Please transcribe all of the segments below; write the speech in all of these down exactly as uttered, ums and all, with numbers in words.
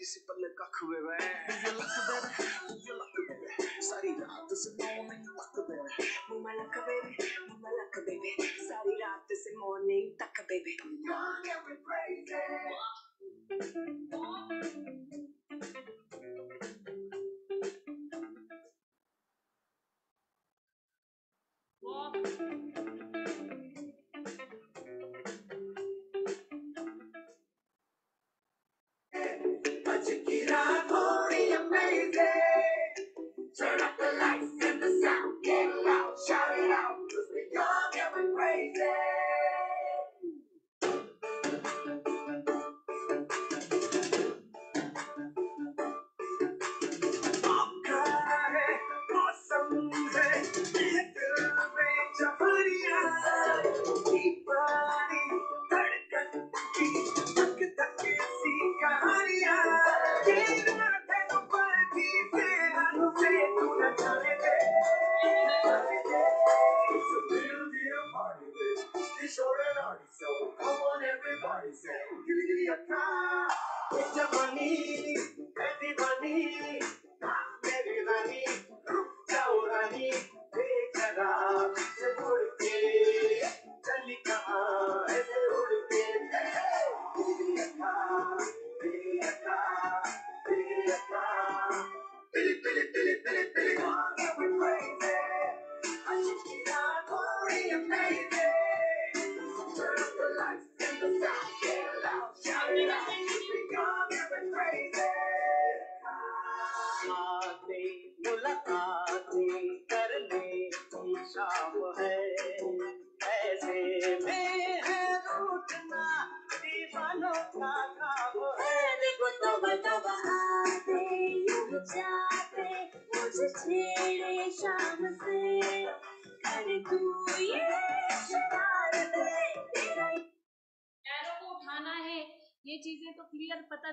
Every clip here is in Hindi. किसी पल कख बेबे तुझे लख बेबे तुझे लख बेबे सारी रात से मॉर्निंग तक बेबे मुमा लख बेबे मुमा लख बेबे सारी रात से मॉर्निंग तक बेबे Don't get me crazy Turn up the lights and the sound, get loud, shout it out, 'cause we all getting crazy.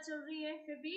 चल रही है फिर भी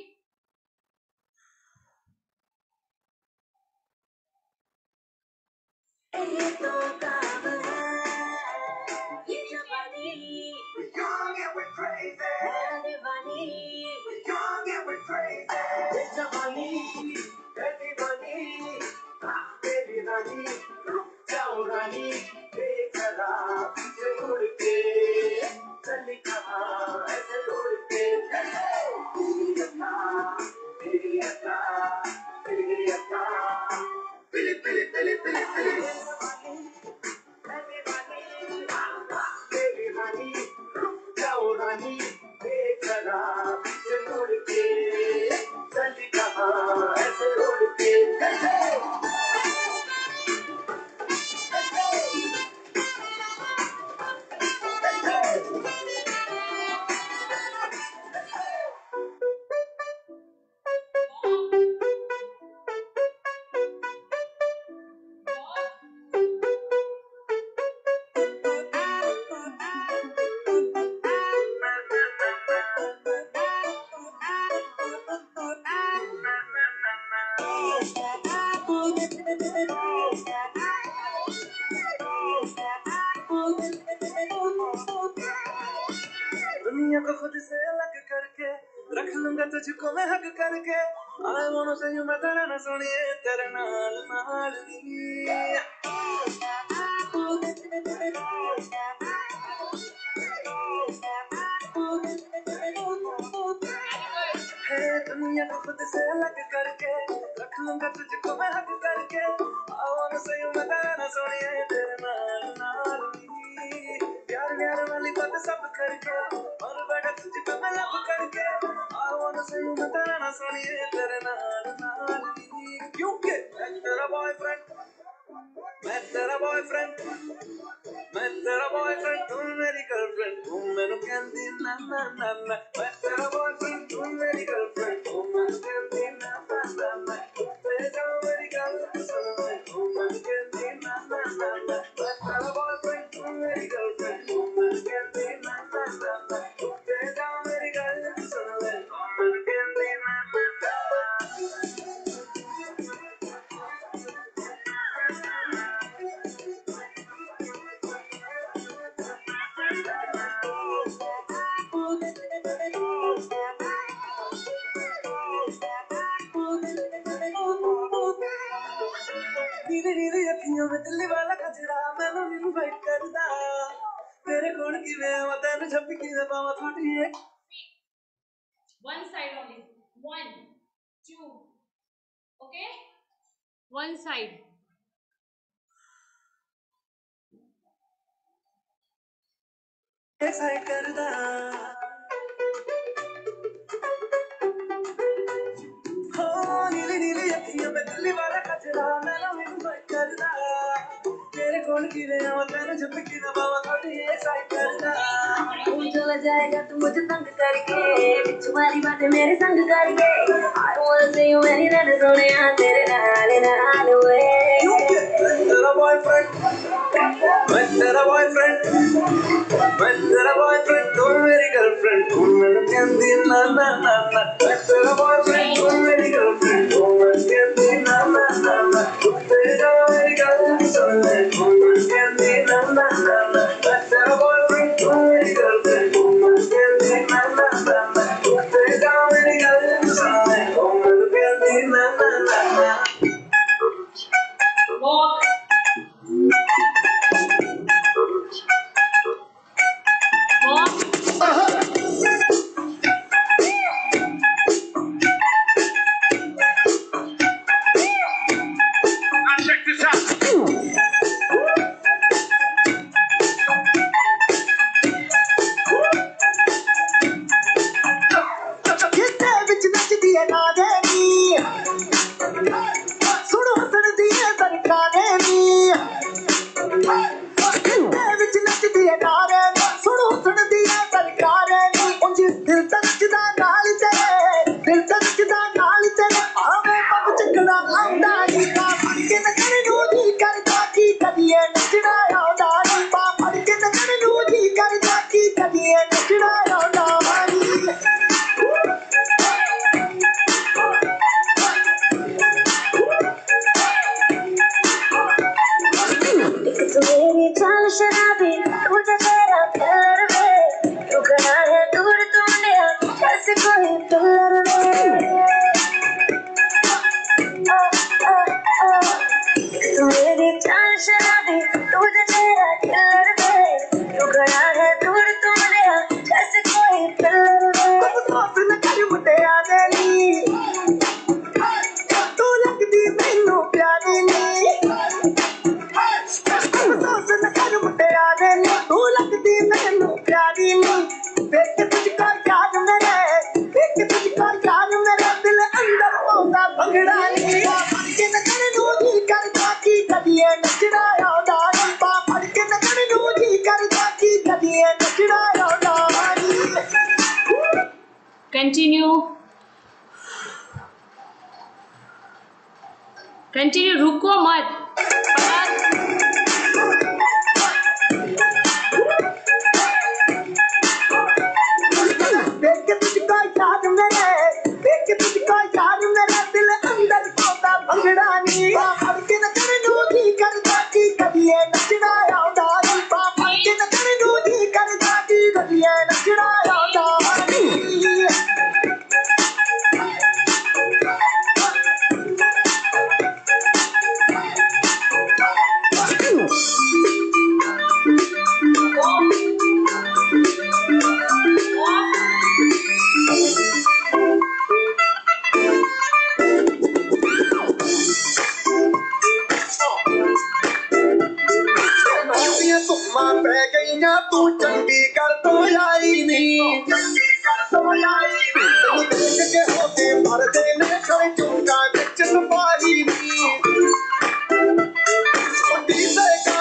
boyfriend, मैं तेरा boyfriend, तू मेरी girlfriend, तू मेरे कहती ना ना ना ना, मैं तेरा boyfriend, तू मेरी girlfriend, तू मेरे कहती ना ना ना ना, तेरे को मेरी girlfriend सुनने, तू मेरे कहती ना ना ना ना, मैं तेरा boyfriend, तू मेरी girlfriend, तू मेरे कहती ना ना ना ना, तेरे को मेरी girlfriend सुनने, तू मेरे कहती ना ना ना ना. धीरे धीरे अखियों में दिल्ली वाला कचरा मैनू इनवाइट करदा तेरे कोल किवें आवां तैनू छप किवें पावां थोड़ी है one side only one two okay one side ऐसा करदा चला जाएगा तू मुझे तंग करके तुम्हारी बातें मेरे संग करके Continue. Continue. रुको मत. देख के तुझे कोई याद मेरे, देख के तुझे कोई याद मेरा दिल अंदर होता भंगड़ा नहीं. बाहर के न कर दूंगी कर जाती कभी ये नचना याद आ रही. बाहर के न कर दूंगी कर जाती कभी ये नचना याद आ रही. तू चंडी कर तो आई नहीं चंडी कर तो आई नहीं देख के होते भर देने कर चुका बिच नुपारी नहीं चंडी से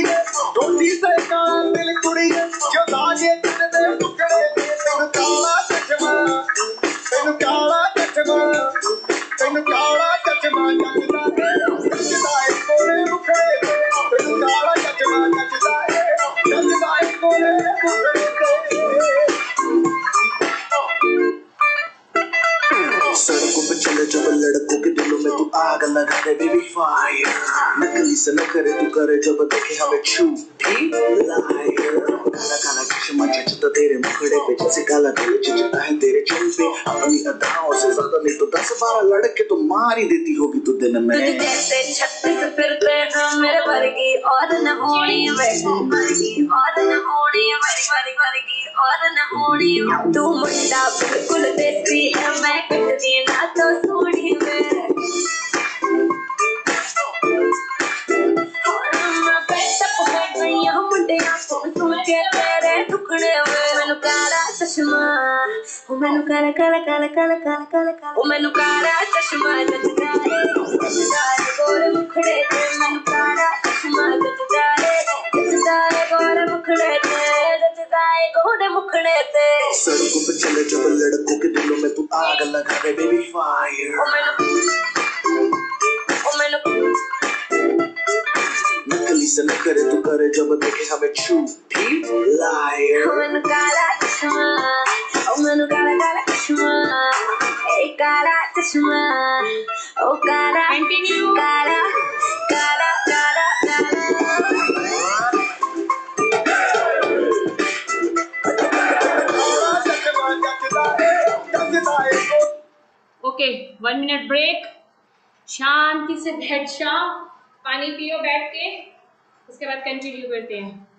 लड़कों के दिलों में तू आग लगा दे बेबी फायर, नकली से न करे तू करे जब देखे हमें झूठी लायर। काला काला चश्मा जचता तेरे मुखड़े पे जैसे काला काला जचता है तेरे चेहरे पे। अपनी अदाओं से ज्यादा नहीं तो दस बारह लड़के तो मार ही देती होगी तू दिन में। तुझे जैसे छत्तीस फिरते हैं मेरे वर्गी और न होनी वर्गी और न होनी वर्गी वर्गी वर्गी और न होनी। तू मुंडा बिल्कुल देसी है मैं कटती ना तो सोनी में। O menu cara cara cara cara cara cara O menu cara chashma jachda hai jachda hai gore mukhde te menu cara chashma jachda hai jachda hai gore mukhde te jachda hai gore mukhde te sadko pe chale jab ladkon ke dilon mein tu aag laga de baby fire. O menu O menu nakli se na kare tu kare jab dekhe hame chhoothi liar. O menu cara chashma menu kala kala chashma e kala chashma o kala continue kala kala kala kala. Okay, one minute break. शांति से बैठ जाओ, पानी पियो बैठ के, उसके बाद कंटिन्यू करते हैं.